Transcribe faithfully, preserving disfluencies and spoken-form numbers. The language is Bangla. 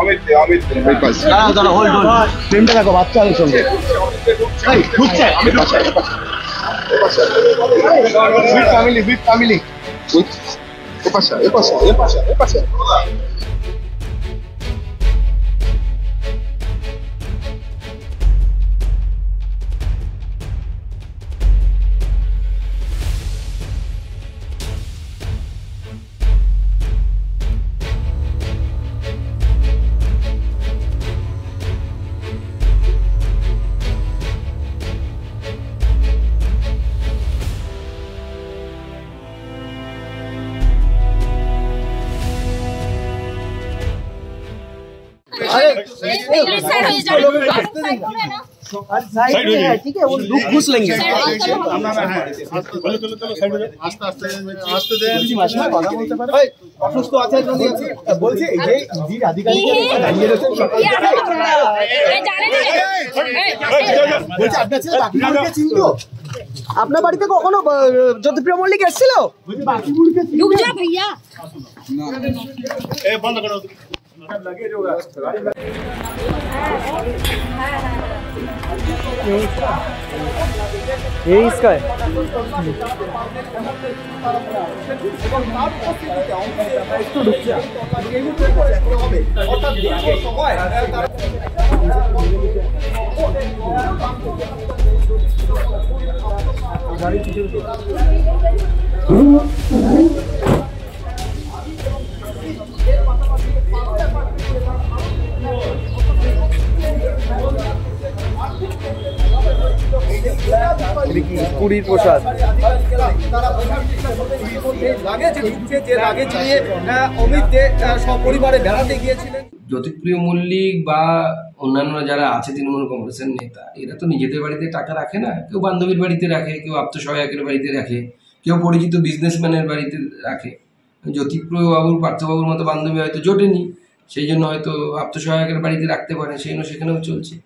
Amit, साइड में है ठीक है वो लोग घुस लेंगे चलो चलो चलो साइड में आस्ते आस्ते आस्ते दें जी भाषा में কথা বলতে পারে অসুস্থ আছে যদি বলছে এই জি আধিকারিক দাঁড়িয়ে রয়েছে এই জানে না বলছে আপনি আছে বাকি মুড়কে চিনলো আপনার বাড়িতে কখনো জ্যোতিপ্রিয় মল্লিক এসেছিল বলছে বাকি মুড়কে লুক যা भैया ए बंद करो लगेज होगा यही इसका है পুরীর প্রসাদ জ্যোতিপ্রিয় মল্লিক বা অন্যান্যরা যারা আছে তৃণমূল কংগ্রেসের নেতা এরা তো নিজেদের বাড়িতে টাকা রাখে না, কেউ বান্ধবীর বাড়িতে রাখে, কেউ আত্মসহায়কের বাড়িতে রাখে, কেউ পরিচিত বিজনেসম্যানের বাড়িতে রাখে। জ্যোতিপ্রিয় বাবুর পার্থবাবুর মতো বান্ধবী হয়তো জোটেনি, সেই জন্য হয়তো আত্মসহায়কের বাড়িতে রাখতে পারে, সেই জন্য সেখানেও চলছে।